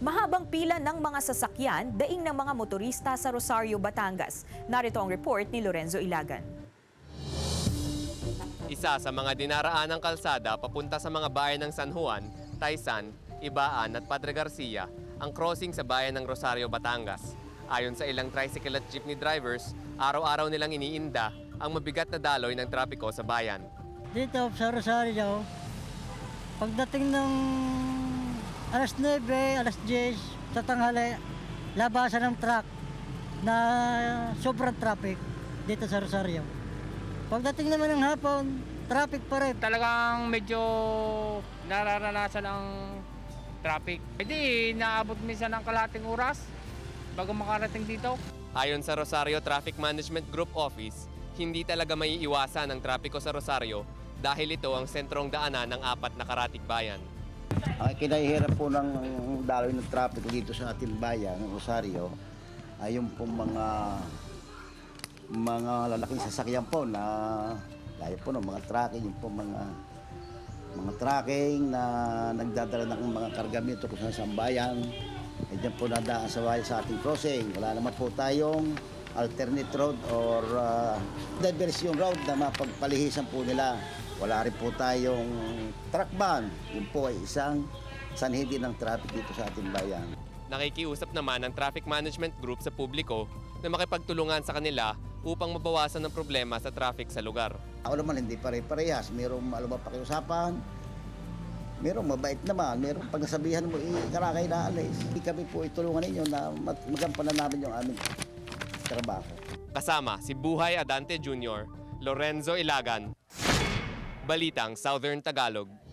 Mahabang pila ng mga sasakyan, daing ng mga motorista sa Rosario, Batangas. Narito ang report ni Lorenzo Ilagan. Isa sa mga dinaraan ng kalsada papunta sa mga bayan ng San Juan, Taysan, Ibaan at Padre Garcia, ang crossing sa bayan ng Rosario, Batangas. Ayon sa ilang tricycle at jeepney drivers, araw-araw nilang iniinda ang mabigat na daloy ng trapiko sa bayan. Dito sa Rosario, pagdating ng alas 9, alas 10, sa tanghali, labasan ng truck na sobrang traffic dito sa Rosario. Pagdating naman ng hapon, traffic pa rin. Talagang medyo nararanasan ang traffic. Hindi, naabot minsan ng kalahating oras bago makarating dito. Ayon sa Rosario Traffic Management Group Office, hindi talaga maiiwasan ang trapiko sa Rosario dahil ito ang sentrong daanan ng apat na karatig bayan. Ang kinahihirap po ng daloy ng trapiko dito sa ating bayan, ng Rosario, ay yung po mga lalaking sasakyan po na gaya po ng mga trucking, yung po mga trucking na nagdadala ng mga kargamento kung sa bayan, ay dyan po nadaan sa ating crossing. Wala naman po tayong alternate road or diversion road na mapagpalihisan po nila. Wala rin po tayong truck ban. Yun po ay isang sanhedrin ng traffic dito sa ating bayan. Nakikiusap naman ang Traffic Management Group sa publiko na makipagtulungan sa kanila upang mabawasan ang problema sa traffic sa lugar. Ako naman hindi pare-parehas. Mayroong pakiusapan, mayroong mabait naman, mayroong pagsabihan mo, ikarakay na alis. Kami po itulungan ninyo na magampanan namin yung aming trabaho. Kasama si Buhay Dante Jr., Lorenzo Ilagan, Balitang Southern Tagalog.